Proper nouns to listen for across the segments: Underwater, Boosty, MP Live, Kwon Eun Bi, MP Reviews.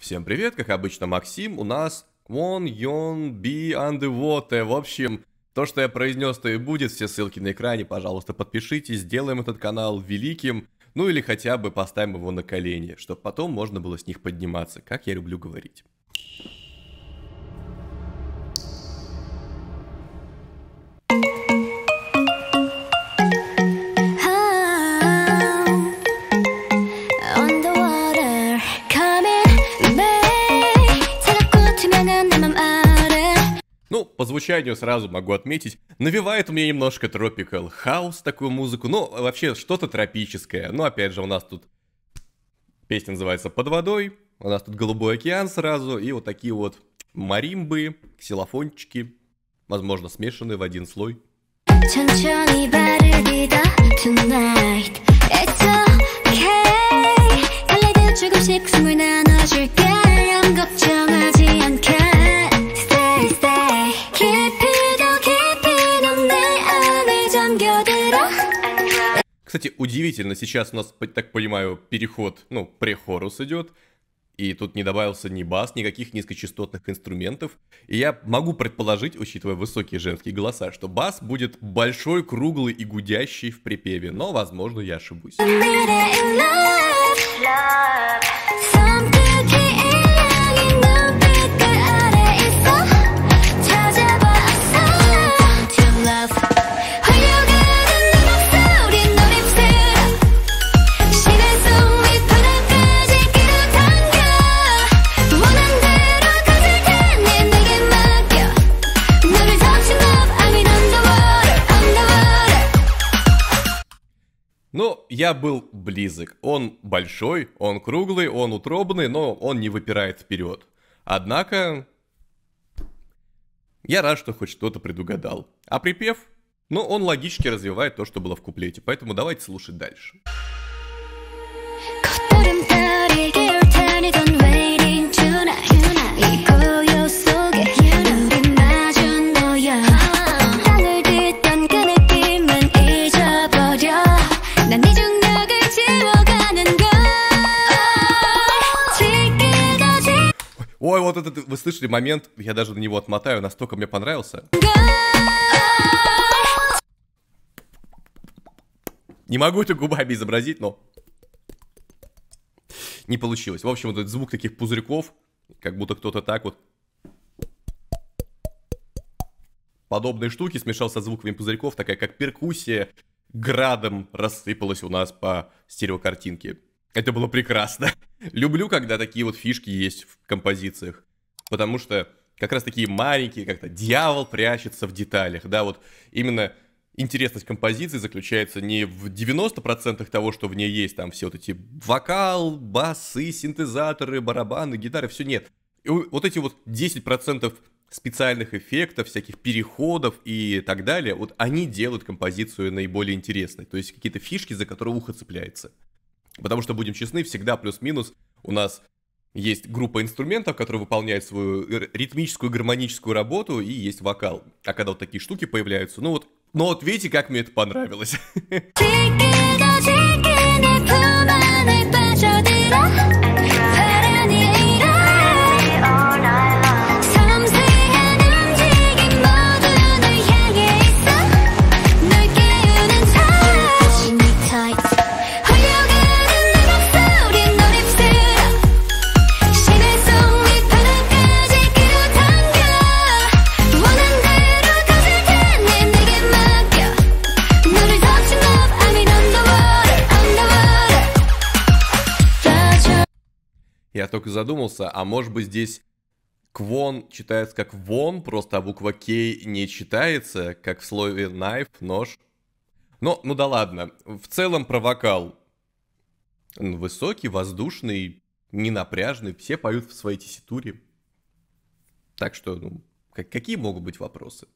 Всем привет, как обычно, Максим, у нас Kwon Eun Bi Underwater. В общем, то, что я произнес, то и будет. Все ссылки на экране, пожалуйста, подпишитесь, сделаем этот канал великим. Ну или хотя бы поставим его на колени, чтобы потом можно было с них подниматься, как я люблю говорить. Ну, по звучанию сразу могу отметить, навевает мне немножко тропикал хаус такую музыку, но вообще что-то тропическое. Но опять же, у нас тут песня называется «Под водой», у нас тут голубой океан сразу, и вот такие вот маримбы, ксилофончики, возможно, смешанные в один слой. Кстати, удивительно, сейчас у нас, так понимаю, переход, ну, прехорус идет, и тут не добавился ни бас, никаких низкочастотных инструментов, и я могу предположить, учитывая высокие женские голоса, что бас будет большой, круглый и гудящий в припеве, но, возможно, я ошибусь. Но я был близок. Он большой, он круглый, он утробный, но он не выпирает вперед. Однако, я рад, что хоть что-то предугадал. А припев? Ну, он логически развивает то, что было в куплете, поэтому давайте слушать дальше. Ой, вот этот, вы слышали момент, я даже на него отмотаю, настолько мне понравился. Не могу это губами изобразить, но не получилось. В общем, вот этот звук таких пузырьков, как будто кто-то так вот подобные штуки смешал со звуками пузырьков, такая как перкуссия, градом рассыпалась у нас по стереокартинке. Это было прекрасно. Люблю, когда такие вот фишки есть в композициях, потому что как раз такие маленькие, как-то дьявол прячется в деталях, да, вот именно интересность композиции заключается не в 90% того, что в ней есть, там все вот эти вокал, басы, синтезаторы, барабаны, гитары, все нет. И вот эти вот 10% специальных эффектов, всяких переходов и так далее, вот они делают композицию наиболее интересной, то есть какие-то фишки, за которые ухо цепляется. Потому что, будем честны, всегда плюс-минус у нас есть группа инструментов, которые выполняют свою ритмическую, гармоническую работу, и есть вокал. А когда вот такие штуки появляются, ну вот видите, как мне это понравилось. Я только задумался, а может быть здесь Квон читается как вон, просто а буква К не читается, как в слове knife, нож. Но, ну да ладно, в целом про вокал. Он высокий, воздушный, ненапряжный, все поют в своей тесситуре. Так что, ну, какие могут быть вопросы?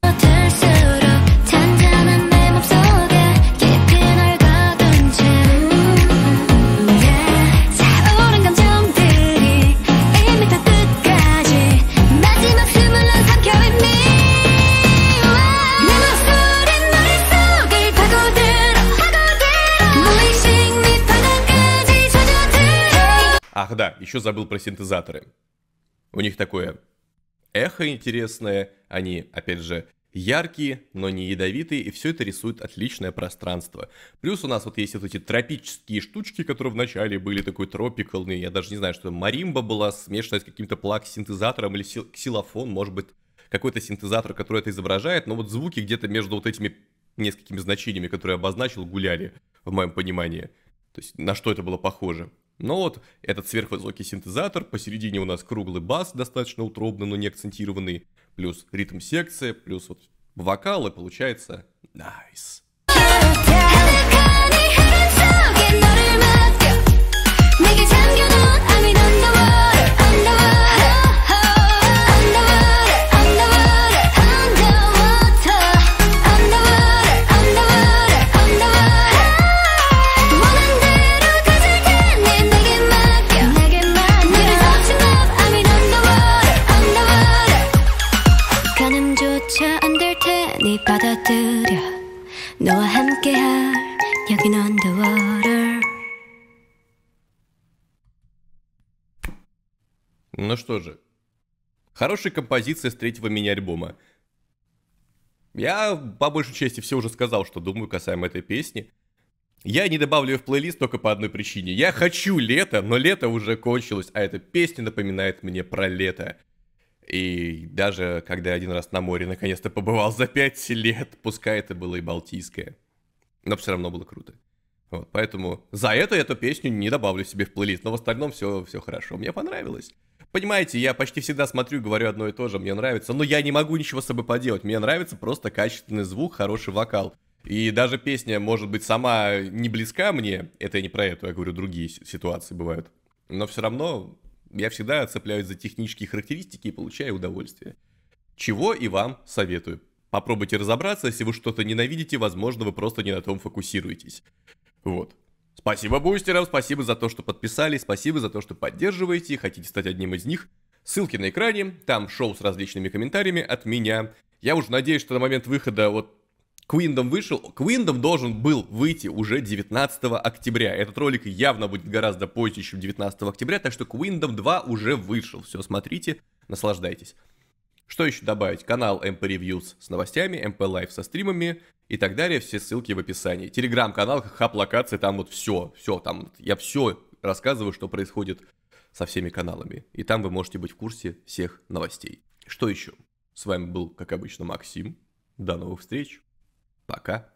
еще забыл про синтезаторы. У них такое эхо интересное, они, опять же, яркие, но не ядовитые, и все это рисует отличное пространство. Плюс у нас вот есть вот эти тропические штучки, которые вначале были такой тропикальные, я даже не знаю, что маримба была смешана с каким-то плаг-синтезатором или ксилофон, может быть, какой-то синтезатор, который это изображает, но вот звуки где-то между вот этими несколькими значениями, которые я обозначил, гуляли, в моем понимании. То есть на что это было похоже. Но вот этот сверхвысокий синтезатор, посередине у нас круглый бас, достаточно утробный, но не акцентированный, плюс ритм секции, плюс вот вокалы, получается nice. Ну что же, хорошая композиция с третьего мини-альбома. Я, по большей части, все уже сказал, что думаю касаемо этой песни. Я не добавлю ее в плейлист только по одной причине. Я хочу лето, но лето уже кончилось, а эта песня напоминает мне про лето. И даже когда я один раз на море наконец-то побывал за 5 лет, пускай это было и балтийское, но все равно было круто. Вот, поэтому за это эту песню не добавлю себе в плейлист, но в остальном все хорошо, мне понравилось. Понимаете, я почти всегда смотрю, говорю одно и то же, мне нравится, но я не могу ничего с собой поделать, мне нравится просто качественный звук, хороший вокал. И даже песня, может быть, сама не близка мне, это я не про это, я говорю, другие ситуации бывают, но все равно я всегда цепляюсь за технические характеристики и получаю удовольствие. Чего и вам советую. Попробуйте разобраться, если вы что-то ненавидите, возможно, вы просто не на том фокусируетесь. Вот. Спасибо бустерам, спасибо за то, что подписались, спасибо за то, что поддерживаете, хотите стать одним из них. Ссылки на экране, там шоу с различными комментариями от меня. Я уже надеюсь, что на момент выхода вот Квиндом вышел. Квиндом должен был выйти уже 19 октября. Этот ролик явно будет гораздо позже, чем 19 октября, так что Квиндом 2 уже вышел. Все, смотрите, наслаждайтесь. Что еще добавить? Канал MP Reviews с новостями, MP Live со стримами и так далее. Все ссылки в описании. Телеграм-канал, хаб-локации, там вот все, там я все рассказываю, что происходит со всеми каналами. И там вы можете быть в курсе всех новостей. Что еще? С вами был, как обычно, Максим. До новых встреч. Пока.